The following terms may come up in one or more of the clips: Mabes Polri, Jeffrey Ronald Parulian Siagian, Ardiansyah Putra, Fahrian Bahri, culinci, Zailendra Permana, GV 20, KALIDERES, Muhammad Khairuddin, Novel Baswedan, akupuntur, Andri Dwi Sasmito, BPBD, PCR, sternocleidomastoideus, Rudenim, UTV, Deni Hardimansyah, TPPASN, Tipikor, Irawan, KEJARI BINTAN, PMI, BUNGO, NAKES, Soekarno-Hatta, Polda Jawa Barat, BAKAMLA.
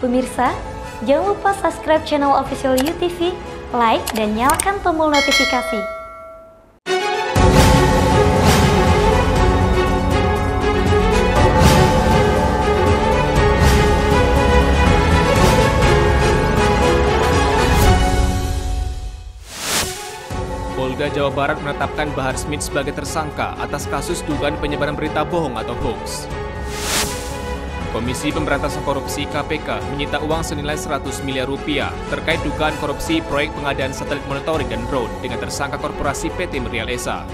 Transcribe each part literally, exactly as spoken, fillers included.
Pemirsa, jangan lupa subscribe channel official U T V, like, dan nyalakan tombol notifikasi. Polda Jawa Barat menetapkan Bahar Smith sebagai tersangka atas kasus dugaan penyebaran berita bohong atau hoax. Komisi Pemberantasan Korupsi K P K menyita uang senilai seratus miliar rupiah terkait dugaan korupsi proyek pengadaan satelit monitoring dan drone dengan tersangka korporasi P T Merial Esa.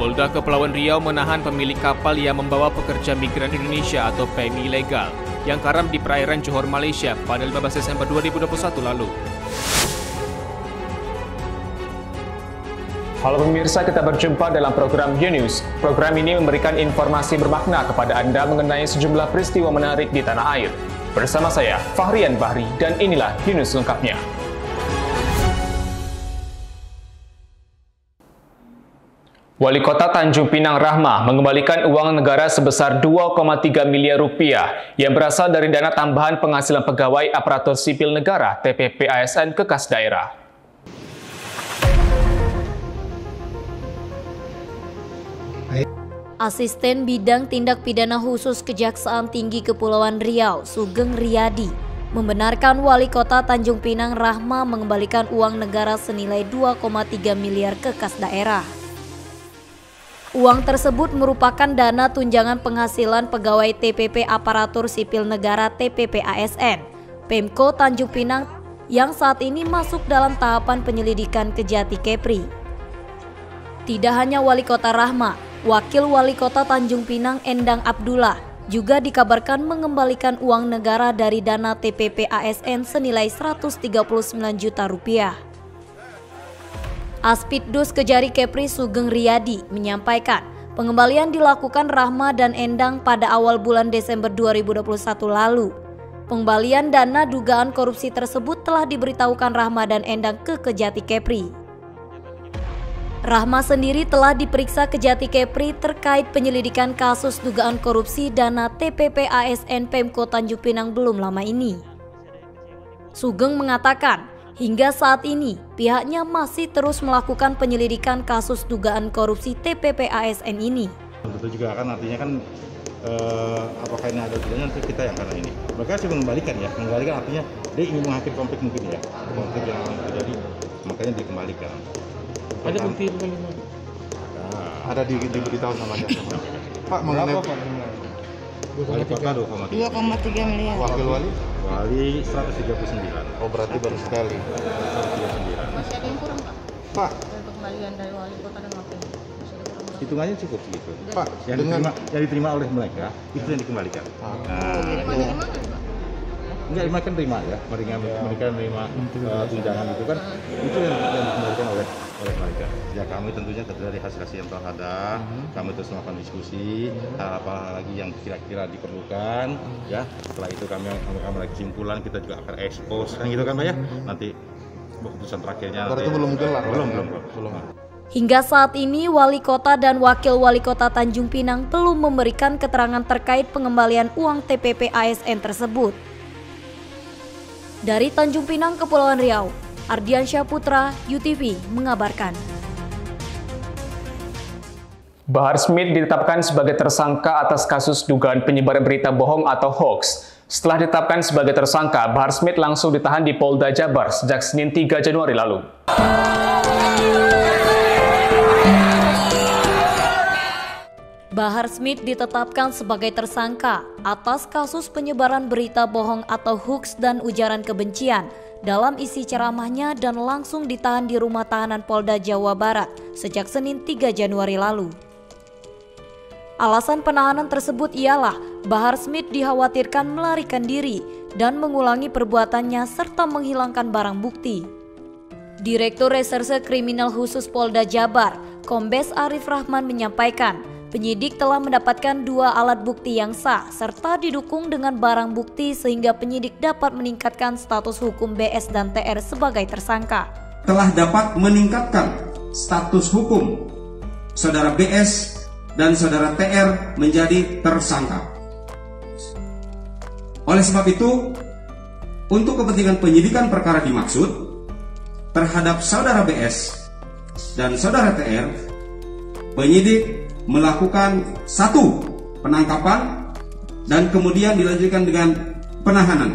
Polda Kepulauan Riau menahan pemilik kapal yang membawa pekerja migran Indonesia atau P M I ilegal yang karam di perairan Johor, Malaysia pada lima belas Desember dua ribu dua puluh satu lalu. Halo pemirsa, kita berjumpa dalam program You News. Program ini memberikan informasi bermakna kepada Anda mengenai sejumlah peristiwa menarik di tanah air. Bersama saya, Fahrian Bahri, dan inilah You News lengkapnya. Wali Kota Tanjung Pinang Rahma mengembalikan uang negara sebesar dua koma tiga miliar rupiah yang berasal dari dana tambahan penghasilan pegawai aparatur sipil negara T P P A S N ke kas daerah. Asisten Bidang Tindak Pidana Khusus Kejaksaan Tinggi Kepulauan Riau, Sugeng Riyadi, membenarkan Wali Kota Tanjung Pinang Rahma mengembalikan uang negara senilai dua koma tiga miliar ke kas daerah. Uang tersebut merupakan dana tunjangan penghasilan pegawai T P P Aparatur Sipil Negara T P P A S N, Pemko Tanjung Pinang yang saat ini masuk dalam tahapan penyelidikan Kejati Kepri. Tidak hanya Wali Kota Rahma, Wakil Wali Kota Tanjung Pinang Endang Abdullah juga dikabarkan mengembalikan uang negara dari dana T P P A S N senilai seratus tiga puluh sembilan juta rupiah. Aspidus Kejari Kepri Sugeng Riyadi menyampaikan pengembalian dilakukan Rahma dan Endang pada awal bulan Desember dua ribu dua puluh satu lalu. Pengembalian dana dugaan korupsi tersebut telah diberitahukan Rahma dan Endang ke Kejati Kepri. Rahma sendiri telah diperiksa Kejati Kepri terkait penyelidikan kasus dugaan korupsi dana T P P A S N Pemko Tanjung Pinang belum lama ini. Sugeng mengatakan, hingga saat ini pihaknya masih terus melakukan penyelidikan kasus dugaan korupsi T P P A S N ini. Tentu juga kan artinya kan eh, apakah ini ada tidaknya nanti kita yang karena ini. Mereka sih mengembalikan ya, mengembalikan artinya dia ingin mengakhiri konflik mungkin ya, konflik yang terjadi makanya dikembalikan. Ada bukti itu kan? Ada di diberitahu sama dia. Pak, mengenai dua koma tiga miliar. Wakil wali? Wali seratus tiga puluh sembilan. Oh, berarti baru sekali. seratus tiga puluh sembilan. Masih ada yang kurang, Pak? Pak. Kembalian dari wali kota dan wakil. Hitungannya cukup gitu. Pak, yang diterima, yang diterima oleh mereka itu yang dikembalikan. Enggak, mereka kan terima ya, mereka mereka terima tunjangan itu kan, itu yang dikembalikan oleh oleh mereka. Ya kami tentunya dari hasil-hasil yang telah ada, kami terus melakukan diskusi, apa lagi yang kira-kira diperlukan, ya. Setelah itu kami akan melakukan kesimpulan, kita juga akan expose, kan gitu kan Pak ya. Nanti keputusan terakhirnya. Berarti belum gelar. Belum belum belum. Hingga saat ini, Wali Kota dan Wakil Wali Kota Tanjung Pinang belum memberikan keterangan terkait pengembalian uang T P P A S N tersebut. Dari Tanjung Pinang, Kepulauan Riau, Ardiansyah Putra, U T V mengabarkan. Bahar Smith ditetapkan sebagai tersangka atas kasus dugaan penyebaran berita bohong atau hoax. Setelah ditetapkan sebagai tersangka, Bahar Smith langsung ditahan di Polda Jabar sejak Senin tiga Januari lalu. Bahar Smith ditetapkan sebagai tersangka atas kasus penyebaran berita bohong atau hoax dan ujaran kebencian dalam isi ceramahnya dan langsung ditahan di rumah tahanan Polda Jawa Barat sejak Senin tiga Januari lalu. Alasan penahanan tersebut ialah Bahar Smith dikhawatirkan melarikan diri dan mengulangi perbuatannya serta menghilangkan barang bukti. Direktur Reserse Kriminal Khusus Polda Jabar, Kombes Arief Rahman menyampaikan, penyidik telah mendapatkan dua alat bukti yang sah serta didukung dengan barang bukti sehingga penyidik dapat meningkatkan status hukum B S dan T R sebagai tersangka. Telah dapat meningkatkan status hukum saudara B S dan saudara T R menjadi tersangka. Oleh sebab itu, untuk kepentingan penyidikan perkara dimaksud terhadap saudara B S dan saudara T R, penyidik melakukan satu penangkapan dan kemudian dilanjutkan dengan penahanan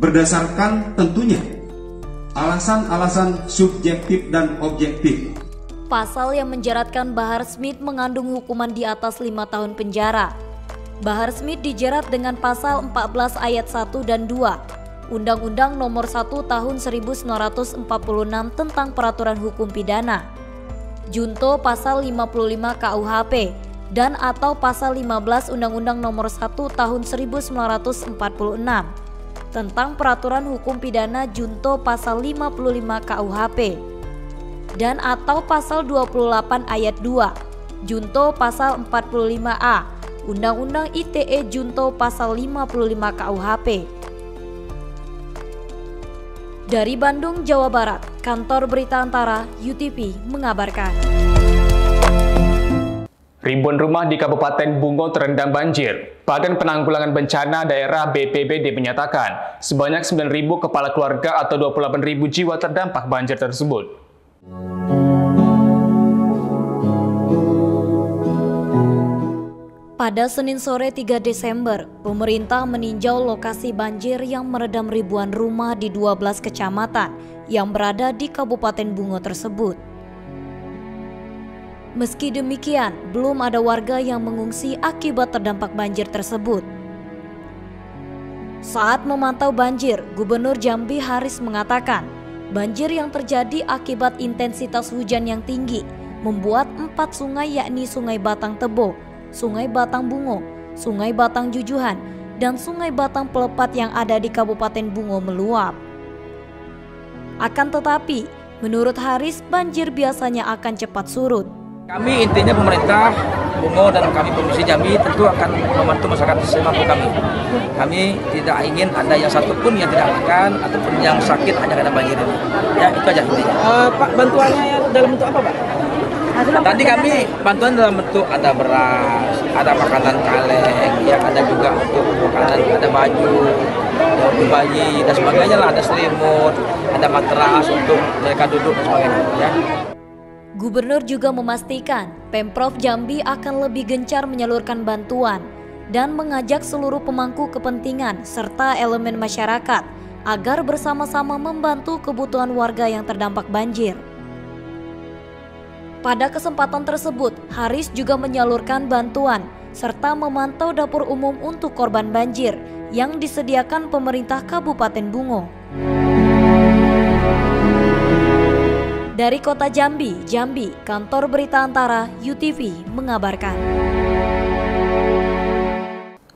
berdasarkan tentunya alasan-alasan subjektif dan objektif. Pasal yang menjeratkan Bahar Smith mengandung hukuman di atas lima tahun penjara. Bahar Smith dijerat dengan pasal empat belas ayat satu dan dua Undang-Undang Nomor satu Tahun seribu sembilan ratus empat puluh enam tentang Peraturan Hukum Pidana, junto pasal lima puluh lima K U H P dan atau pasal lima belas Undang-Undang Nomor satu Tahun seribu sembilan ratus empat puluh enam tentang Peraturan Hukum Pidana, junto pasal lima puluh lima K U H P dan atau pasal dua puluh delapan ayat dua, junto pasal empat puluh lima A, Undang-Undang I T E junto pasal lima puluh lima K U H P. Dari Bandung, Jawa Barat, Kantor Berita Antara U T V mengabarkan. Ribuan rumah di Kabupaten Bungo terendam banjir. Badan Penanggulangan Bencana Daerah B P B D menyatakan sebanyak sembilan ribu kepala keluarga atau dua puluh delapan ribu jiwa terdampak banjir tersebut. Pada Senin sore tiga Desember, pemerintah meninjau lokasi banjir yang meredam ribuan rumah di dua belas kecamatan yang berada di Kabupaten Bungo tersebut. Meski demikian, belum ada warga yang mengungsi akibat terdampak banjir tersebut. Saat memantau banjir, Gubernur Jambi Haris mengatakan, banjir yang terjadi akibat intensitas hujan yang tinggi membuat empat sungai, yakni Sungai Batang Tebo, Sungai Batang Bungo, Sungai Batang Jujuhan, dan Sungai Batang Pelepat yang ada di Kabupaten Bungo meluap. Akan tetapi, menurut Haris, banjir biasanya akan cepat surut. Kami intinya pemerintah Bungo dan kami Provinsi Jambi tentu akan membantu masyarakat semampu kami. Kami tidak ingin ada yang satupun yang tidak makan ataupun yang sakit hanya karena banjir ini. Ya, itu aja intinya. Uh, Pak, bantuannya dalam bentuk apa, Pak? Tadi kami bantuan dalam bentuk ada beras, ada makanan kaleng, ya, ada juga untuk makanan, ada baju, untuk bayi, dan sebagainya lah, ada selimut, ada matras untuk mereka duduk dan sebagainya. Ya. Gubernur juga memastikan Pemprov Jambi akan lebih gencar menyalurkan bantuan dan mengajak seluruh pemangku kepentingan serta elemen masyarakat agar bersama-sama membantu kebutuhan warga yang terdampak banjir. Pada kesempatan tersebut, Haris juga menyalurkan bantuan serta memantau dapur umum untuk korban banjir yang disediakan pemerintah Kabupaten Bungo. Dari Kota Jambi, Jambi, Kantor Berita Antara U T V mengabarkan.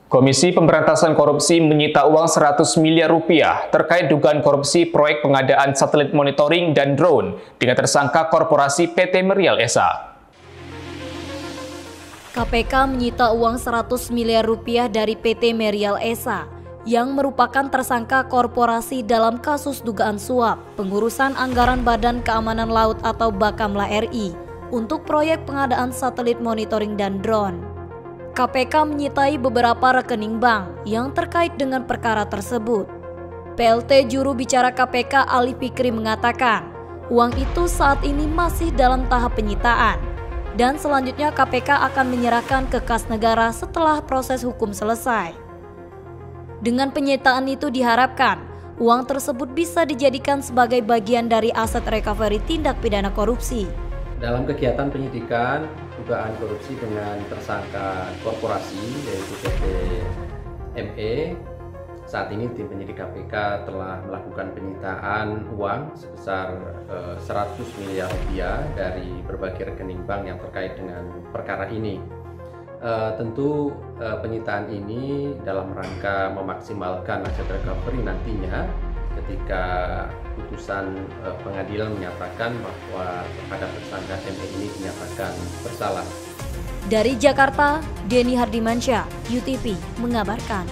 Komisi Pemberantasan Korupsi menyita uang seratus miliar rupiah terkait dugaan korupsi proyek pengadaan satelit monitoring dan drone dengan tersangka korporasi P T Merial Esa. K P K menyita uang seratus miliar rupiah dari P T Merial Esa yang merupakan tersangka korporasi dalam kasus dugaan suap pengurusan anggaran Badan Keamanan Laut atau BAKAMLA R I untuk proyek pengadaan satelit monitoring dan drone. K P K menyitai beberapa rekening bank yang terkait dengan perkara tersebut. P L T juru bicara K P K Ali Pikri mengatakan, uang itu saat ini masih dalam tahap penyitaan dan selanjutnya K P K akan menyerahkan ke kas negara setelah proses hukum selesai. Dengan penyitaan itu diharapkan, uang tersebut bisa dijadikan sebagai bagian dari aset recovery tindak pidana korupsi. Dalam kegiatan penyidikan, dugaan korupsi dengan tersangka korporasi yaitu P T M E. Saat ini tim penyidik K P K telah melakukan penyitaan uang sebesar seratus miliar rupiah dari berbagai rekening bank yang terkait dengan perkara ini. Tentu penyitaan ini dalam rangka memaksimalkan aset recovery nantinya ketika putusan pengadilan menyatakan bahwa terhadap tersangka M E ini dinyatakan bersalah. Dari Jakarta, Deni Hardimansyah, U T V mengabarkan.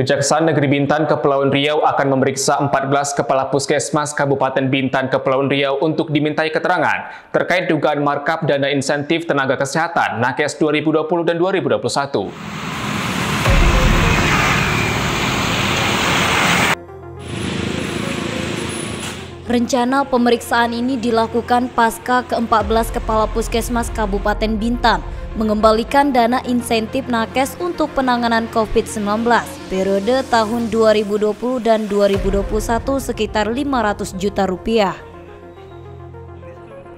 Kejaksaan Negeri Bintan Kepulauan Riau akan memeriksa empat belas kepala puskesmas Kabupaten Bintan Kepulauan Riau untuk dimintai keterangan terkait dugaan markup dana insentif tenaga kesehatan NAKES dua ribu dua puluh dan dua ribu dua puluh satu. Rencana pemeriksaan ini dilakukan pasca keempat belas Kepala Puskesmas Kabupaten Bintan mengembalikan dana insentif NAKES untuk penanganan COVID sembilan belas periode tahun dua ribu dua puluh dan dua ribu dua puluh satu sekitar lima ratus juta rupiah.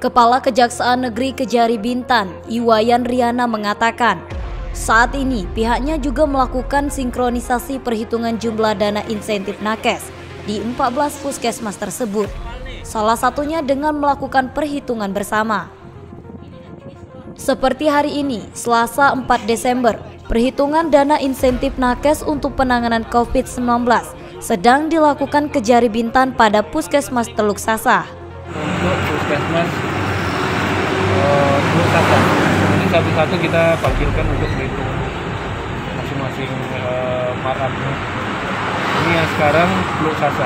Kepala Kejaksaan Negeri Kejari Bintan, Iwayan Riana mengatakan, saat ini pihaknya juga melakukan sinkronisasi perhitungan jumlah dana insentif NAKES di empat belas puskesmas tersebut, salah satunya dengan melakukan perhitungan bersama. Seperti hari ini, Selasa empat Desember, perhitungan dana insentif NAKES untuk penanganan COVID sembilan belas sedang dilakukan Kejari Bintan pada Puskesmas Teluk Sasa. Untuk Puskesmas uh, Teluk Sasa, ini satu-satu kita panggilkan untuk berhitung masing-masing uh, marahnya. Ini yang sekarang Teluk Sasa.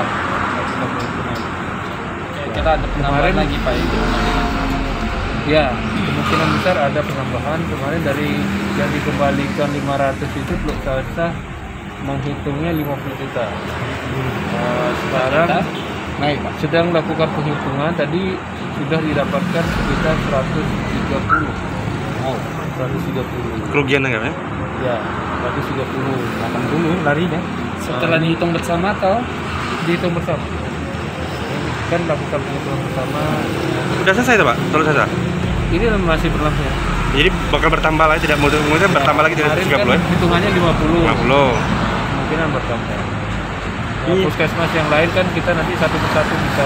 Kita ada penambahan lagi Pak itu. Ya, kemungkinan besar ada penambahan. Kemarin dari yang dikembalikan lima ratus itu Teluk Sasa menghitungnya lima puluh juta. Uh, sekarang naik Pak. Sedang lakukan penghitungan tadi sudah didapatkan sekitar seratus tiga puluh. Oh, seratus tiga puluh. Kerugian enggak ya? Ya, seratus tiga puluh. Makan dulu larinya. Setelah dihitung bersama atau dihitung bersama? Kan lakukan penghitungan bersama. Sudah selesai Pak? Terus selesai? Ini masih berlangsung. Jadi bakal bertambah lagi, tidak mungkin bertambah lagi dari tiga puluh kan ya? Hitungannya lima puluh. lima puluh. Mungkin bertambah. Ya, puskesmas yang lain kan kita nanti satu persatu bisa.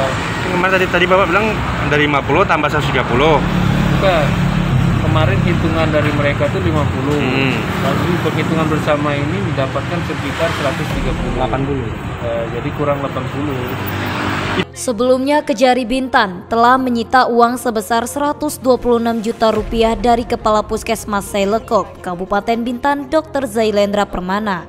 Kemarin tadi tadi Bapak bilang dari lima puluh tambah seratus tiga puluh. Bukan. Kemarin hitungan dari mereka itu lima puluh. Hmm. Lalu perhitungan bersama ini didapatkan sekitar seratus tiga puluh. delapan puluh. Eh, jadi kurang delapan puluh. Sebelumnya Kejari Bintan telah menyita uang sebesar seratus dua puluh enam juta rupiah dari Kepala Puskesmas Selekop, Kabupaten Bintan, Dokter Zailendra Permana.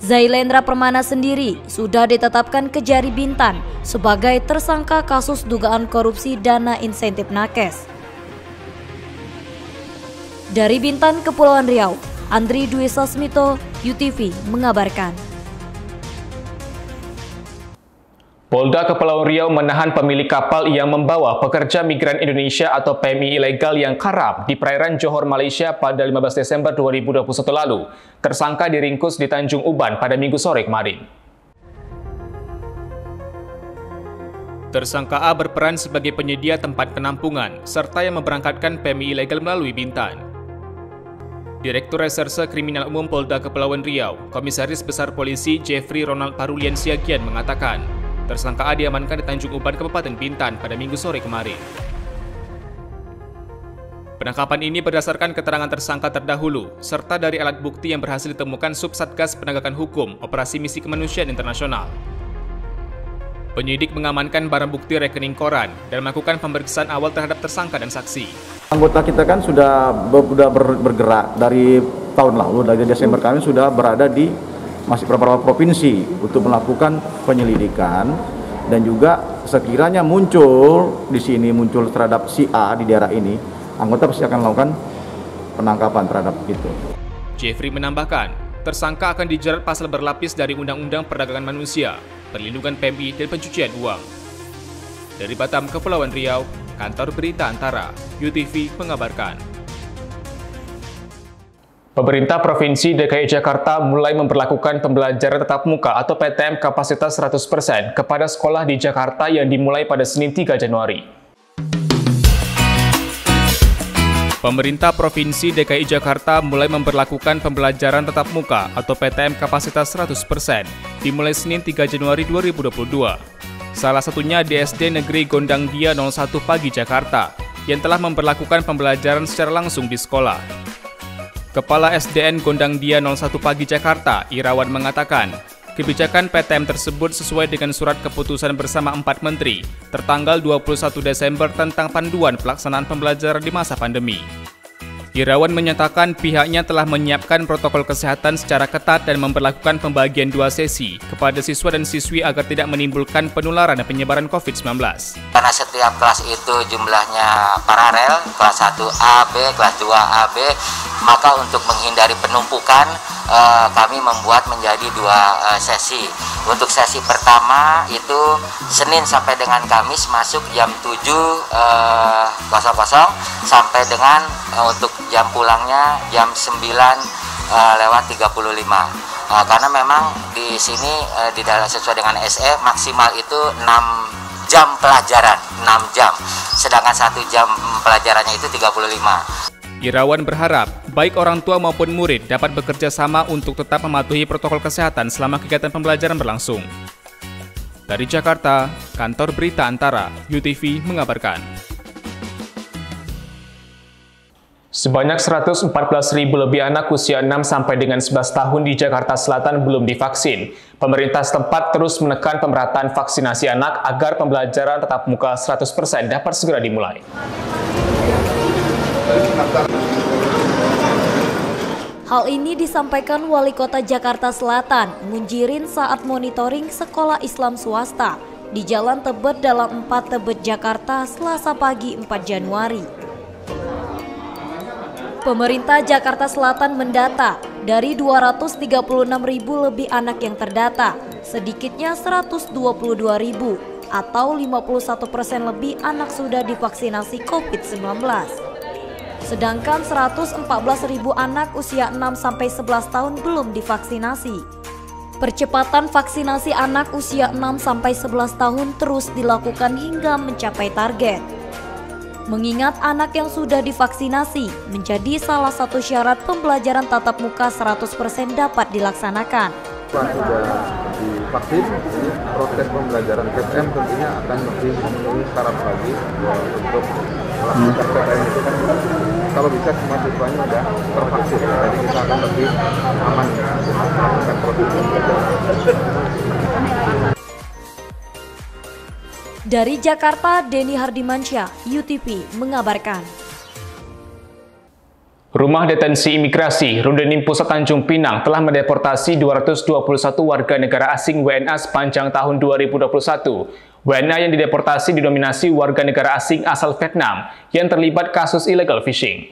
Zailendra Permana sendiri sudah ditetapkan Kejari Bintan sebagai tersangka kasus dugaan korupsi dana insentif NAKES. Dari Bintan, Kepulauan Riau, Andri Dwi Sasmito, U T V mengabarkan. Polda Kepulauan Riau menahan pemilik kapal yang membawa pekerja migran Indonesia atau P M I ilegal yang karam di perairan Johor, Malaysia pada lima belas Desember dua ribu dua puluh satu lalu. Tersangka diringkus di Tanjung Uban pada Minggu sore kemarin. Tersangka A berperan sebagai penyedia tempat penampungan serta yang memberangkatkan P M I ilegal melalui Bintan. Direktur Reserse Kriminal Umum Polda Kepulauan Riau, Komisaris Besar Polisi Jeffrey Ronald Parulian Siagian mengatakan, tersangka A diamankan di Tanjung Uban, Kabupaten Bintan pada Minggu sore kemarin. Penangkapan ini berdasarkan keterangan tersangka terdahulu, serta dari alat bukti yang berhasil ditemukan Subsatgas Penegakan Hukum Operasi Misi Kemanusiaan Internasional. Penyidik mengamankan barang bukti rekening koran dan melakukan pemeriksaan awal terhadap tersangka dan saksi. Anggota kita kan sudah bergerak dari tahun lalu, dari Desember kami sudah berada di masih beberapa provinsi untuk melakukan penyelidikan, dan juga sekiranya muncul di sini muncul terhadap si A di daerah ini, anggota pasti akan melakukan penangkapan terhadap itu. Jeffrey menambahkan, tersangka akan dijerat pasal berlapis dari Undang-Undang Perdagangan Manusia, Perlindungan P M I dan Pencucian Uang. Dari Batam, Kepulauan Riau, Kantor Berita Antara, U T V mengabarkan. Pemerintah Provinsi D K I Jakarta mulai memperlakukan pembelajaran tatap muka atau P T M kapasitas seratus persen kepada sekolah di Jakarta yang dimulai pada Senin tiga Januari. Pemerintah Provinsi D K I Jakarta mulai memperlakukan pembelajaran tatap muka atau P T M kapasitas seratus persen dimulai Senin tiga Januari dua ribu dua puluh dua. Salah satunya di S D Negeri Gondangdia nol satu Pagi Jakarta yang telah memperlakukan pembelajaran secara langsung di sekolah. Kepala S D N Gondangdia nol satu Pagi Jakarta, Irawan mengatakan, kebijakan P T M tersebut sesuai dengan surat keputusan bersama empat menteri tertanggal dua puluh satu Desember tentang panduan pelaksanaan pembelajaran di masa pandemi. Irawan menyatakan pihaknya telah menyiapkan protokol kesehatan secara ketat dan memperlakukan pembagian dua sesi kepada siswa dan siswi agar tidak menimbulkan penularan dan penyebaran COVID sembilan belas. Karena setiap kelas itu jumlahnya paralel, kelas satu A B, kelas dua A B, maka untuk menghindari penumpukan kami membuat menjadi dua sesi. Untuk sesi pertama itu Senin sampai dengan Kamis masuk jam tujuh eh, sampai dengan eh, untuk jam pulangnya jam sembilan eh, lewat tiga puluh lima. Eh, karena memang di sini eh, di dalam sesuai dengan S E maksimal itu enam jam pelajaran, enam jam. Sedangkan satu jam pelajarannya itu tiga puluh lima. Irawan berharap, baik orang tua maupun murid dapat bekerja sama untuk tetap mematuhi protokol kesehatan selama kegiatan pembelajaran berlangsung. Dari Jakarta, Kantor Berita Antara, U T V mengabarkan. Sebanyak seratus empat belas ribu lebih anak usia enam sampai dengan sebelas tahun di Jakarta Selatan belum divaksin. Pemerintah setempat terus menekan pemerataan vaksinasi anak agar pembelajaran tatap muka seratus persen dapat segera dimulai. Hal ini disampaikan Wali Kota Jakarta Selatan Munjirin saat monitoring sekolah Islam swasta di Jalan Tebet Dalam empat Tebet Jakarta Selasa pagi empat Januari. Pemerintah Jakarta Selatan mendata dari dua ratus tiga puluh enam ribu lebih anak yang terdata, sedikitnya seratus dua puluh dua ribu atau lima puluh satu persen lebih anak sudah divaksinasi COVID sembilan belas. Sedangkan seratus empat belas ribu anak usia enam sampai sebelas tahun belum divaksinasi. Percepatan vaksinasi anak usia enam sampai sebelas tahun terus dilakukan hingga mencapai target. Mengingat anak yang sudah divaksinasi menjadi salah satu syarat pembelajaran tatap muka seratus persen dapat dilaksanakan. Setelah sudah divaksin, jadi proses pembelajaran P T M tentunya akan lebih memenuhi syarat lagi untuk melakukan P T M itu kan. Kalau bisa semua siswanya sudah tervaksin, jadi kita akan lebih aman melakukan proses pembelajaran. Dari Jakarta, Deni Hardimansyah, U T V mengabarkan. Rumah Detensi Imigrasi Rudenim Pusat Tanjung Pinang telah mendeportasi dua ratus dua puluh satu warga negara asing W N A sepanjang tahun dua ribu dua puluh satu. W N A yang dideportasi didominasi warga negara asing asal Vietnam yang terlibat kasus illegal fishing.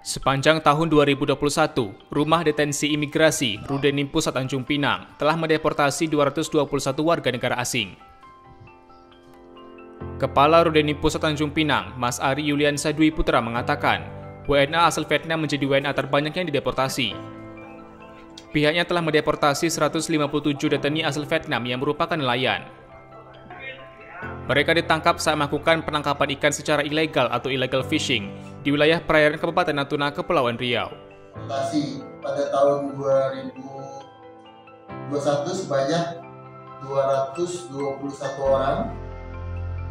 Sepanjang tahun dua ribu dua puluh satu, Rumah Detensi Imigrasi Rudenim Pusat Tanjung Pinang telah mendeportasi dua ratus dua puluh satu warga negara asing. Kepala Rudenim Pusat Tanjung Pinang, Mas Ari Yuliansyah Dwi Putra mengatakan, W N A asal Vietnam menjadi W N A terbanyak yang dideportasi. Pihaknya telah mendeportasi seratus lima puluh tujuh deteni asal Vietnam yang merupakan nelayan. Mereka ditangkap saat melakukan penangkapan ikan secara ilegal atau illegal fishing di wilayah perairan Kabupaten Natuna, Kepulauan Riau. Pada tahun dua ribu dua puluh satu sebanyak dua ratus dua puluh satu orang,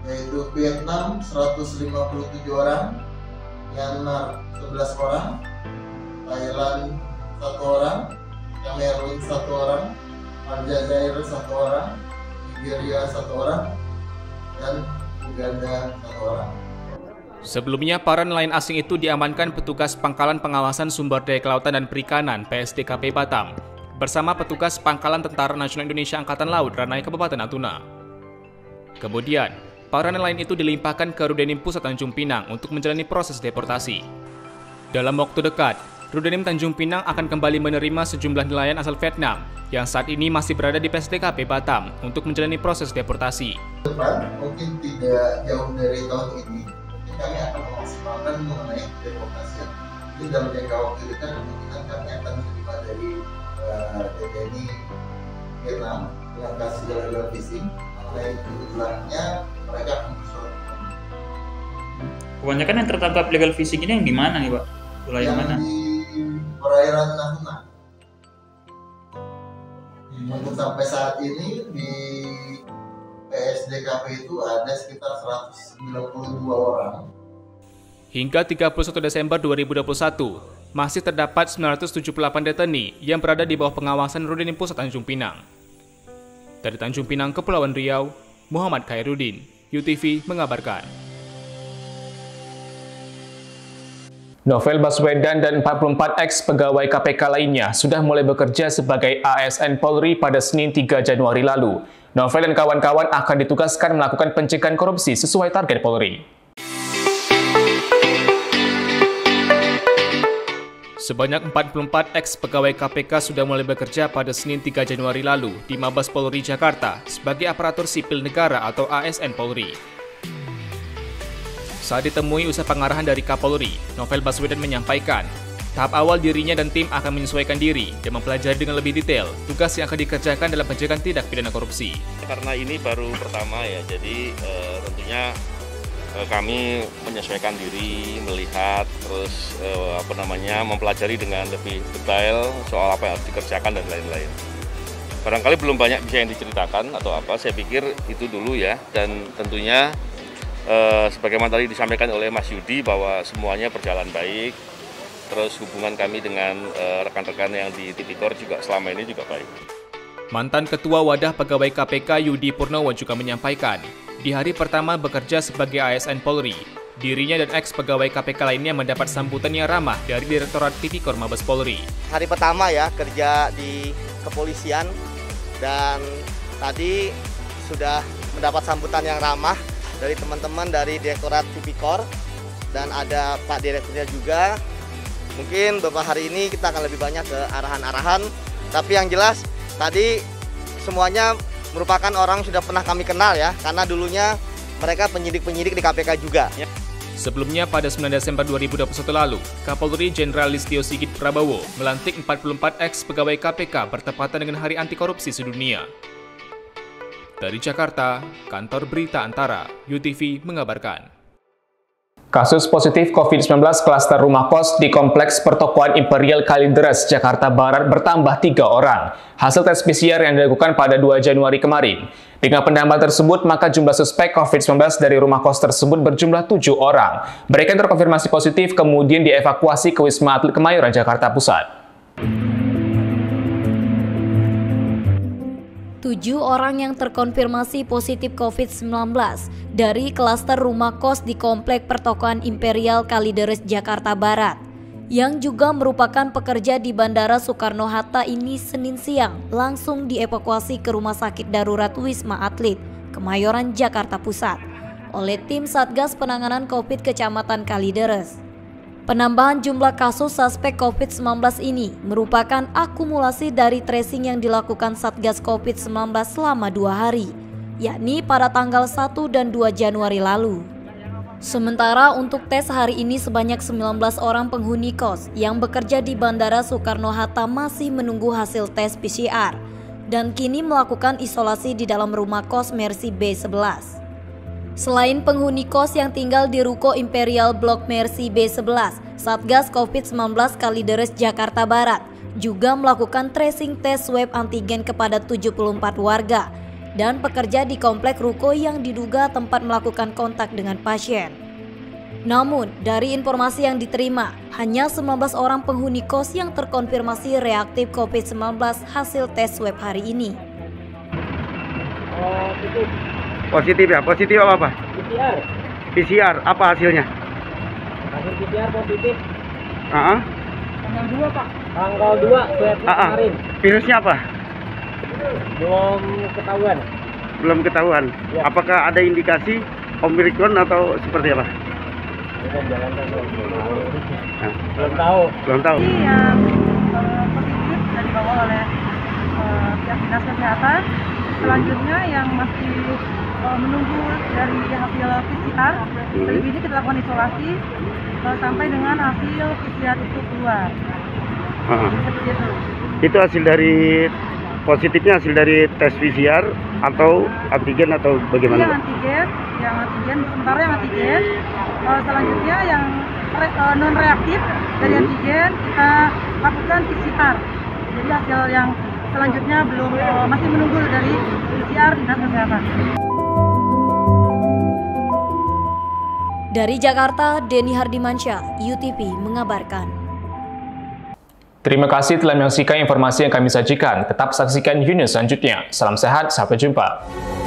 yaitu Vietnam seratus lima puluh tujuh orang, Myanmar sebelas orang, Thailand satu orang, Kamerun satu orang, Aljazair satu orang, Nigeria satu orang, dan Uganda satu orang. Sebelumnya, para nelayan asing itu diamankan petugas Pangkalan Pengawasan Sumber Daya Kelautan dan Perikanan P S D K P Batam bersama petugas Pangkalan Tentara Nasional Indonesia Angkatan Laut Ranai Kabupaten Natuna. Kemudian, para nelayan itu dilimpahkan ke Rudenim Pusat Tanjung Pinang untuk menjalani proses deportasi. Dalam waktu dekat, Rudenim Tanjung Pinang akan kembali menerima sejumlah nelayan asal Vietnam yang saat ini masih berada di P S D K P Batam untuk menjalani proses deportasi. Depan, mungkin tidak jauh dari tahun ini, mungkin kami akan memaksimalkan mengenai deportasi. Jadi dalam jangka waktu dekat, mungkin kami akan menerima dari uh, D T N I Vietnam yang kasus illegal fishing. Kebanyakan yang tertangkap legal fishing ini yang di mana nih Pak? Wilayah mana? Di perairan Natuna. Hmm. Untuk sampai saat ini di P S D K P itu ada sekitar seratus sembilan puluh dua orang. Hingga tiga puluh satu Desember dua ribu dua puluh satu, masih terdapat sembilan ratus tujuh puluh delapan deteni yang berada di bawah pengawasan Rudenim Pusat Tanjung Pinang. Dari Tanjung Pinang, Kepulauan Riau, Muhammad Khairuddin, U T V mengabarkan. Novel Baswedan dan empat puluh empat eks pegawai K P K lainnya sudah mulai bekerja sebagai A S N Polri pada Senin tiga Januari lalu. Novel dan kawan-kawan akan ditugaskan melakukan pencegahan korupsi sesuai target Polri. Sebanyak empat puluh empat eks-pegawai K P K sudah mulai bekerja pada Senin tiga Januari lalu di Mabes Polri Jakarta sebagai aparatur sipil negara atau A S N Polri. Saat ditemui usai pengarahan dari Kapolri, Novel Baswedan menyampaikan, tahap awal dirinya dan tim akan menyesuaikan diri dan mempelajari dengan lebih detail tugas yang akan dikerjakan dalam pencegahan tindak pidana korupsi. Karena ini baru pertama ya, jadi e, tentunya kami menyesuaikan diri, melihat, terus eh, apa namanya mempelajari dengan lebih detail soal apa yang harus dikerjakan dan lain-lain. Barangkali belum banyak bisa yang diceritakan atau apa, saya pikir itu dulu ya. Dan tentunya eh, sebagaimana tadi disampaikan oleh Mas Yudi bahwa semuanya berjalan baik, terus hubungan kami dengan rekan-rekan eh, yang di Tipikor juga selama ini juga baik. Mantan Ketua Wadah Pegawai K P K Yudi Purnowo juga menyampaikan, di hari pertama bekerja sebagai A S N Polri, dirinya dan eks-pegawai K P K lainnya mendapat sambutan yang ramah dari Direktorat Tipikor Mabes Polri. Hari pertama ya kerja di kepolisian dan tadi sudah mendapat sambutan yang ramah dari teman-teman dari Direktorat Tipikor dan ada Pak Direkturnya juga. Mungkin beberapa hari ini kita akan lebih banyak ke arahan-arahan, tapi yang jelas tadi semuanya merupakan orang sudah pernah kami kenal ya, karena dulunya mereka penyidik-penyidik di K P K juga. Sebelumnya pada sembilan Desember dua ribu dua puluh satu lalu, Kapolri Jenderal Listio Sigit Prabowo melantik empat puluh empat eks-pegawai K P K bertepatan dengan Hari Anti Korupsi Sedunia. Dari Jakarta, Kantor Berita Antara, U T V mengabarkan. Kasus positif COVID sembilan belas klaster rumah kos di Kompleks Pertokohan Imperial Kalideres, Jakarta Barat bertambah tiga orang. Hasil tes P C R yang dilakukan pada dua Januari kemarin. Dengan penambahan tersebut, maka jumlah suspek COVID sembilan belas dari rumah kos tersebut berjumlah tujuh orang. Mereka terkonfirmasi positif kemudian dievakuasi ke Wisma Atlet Kemayoran, Jakarta Pusat. Tujuh orang yang terkonfirmasi positif COVID sembilan belas dari klaster rumah kos di Komplek Pertokohan Imperial Kalideres, Jakarta Barat, yang juga merupakan pekerja di Bandara Soekarno-Hatta ini Senin siang langsung dievakuasi ke Rumah Sakit Darurat Wisma Atlet, Kemayoran, Jakarta Pusat, oleh tim Satgas Penanganan COVID Kecamatan Kalideres. Penambahan jumlah kasus suspek COVID sembilan belas ini merupakan akumulasi dari tracing yang dilakukan Satgas COVID sembilan belas selama dua hari, yakni pada tanggal satu dan dua Januari lalu. Sementara untuk tes hari ini sebanyak sembilan belas orang penghuni kos yang bekerja di Bandara Soekarno-Hatta masih menunggu hasil tes P C R dan kini melakukan isolasi di dalam rumah kos Mercy B sebelas. Selain penghuni kos yang tinggal di Ruko Imperial Blok Mercy B sebelas, Satgas COVID sembilan belas Kalideres Jakarta Barat juga melakukan tracing tes swab antigen kepada tujuh puluh empat warga dan pekerja di komplek ruko yang diduga tempat melakukan kontak dengan pasien. Namun, dari informasi yang diterima, hanya sembilan belas orang penghuni kos yang terkonfirmasi reaktif COVID sembilan belas hasil tes swab hari ini. Oh, itu. Positif ya? Positif apa-apa? P C R. P C R, apa hasilnya? Hasil P C R positif. Uh-huh. Tanggal dua, Pak. Tanggal dua, swab uh-huh. Kemarin. Virusnya apa? Belum ketahuan. Belum ketahuan? Ya. Apakah ada indikasi Omikron atau seperti apa? Belum jalan, belum tahu. Nah. Belum tahu. Belum tahu. Ini yang uh, positif sudah dibawa oleh uh, pihak dinas kesehatan. Selanjutnya yang masih menunggu dari hasil P C R, selebihnya ini kita lakukan isolasi sampai dengan hasil P C R itu keluar. Uh-huh. Itu. Itu hasil dari positifnya hasil dari tes P C R atau antigen atau bagaimana? Yang antigen, yang antigen sementara yang antigen. Selanjutnya yang non reaktif dari antigen kita lakukan P C R. Jadi hasil yang selanjutnya belum masih menunggu dari P C R dinas kesehatan. Dari Jakarta, Deni Hardimansyah, U T V mengabarkan. Terima kasih telah menyaksikan informasi yang kami sajikan. Tetap saksikan Unius selanjutnya. Salam sehat, sampai jumpa.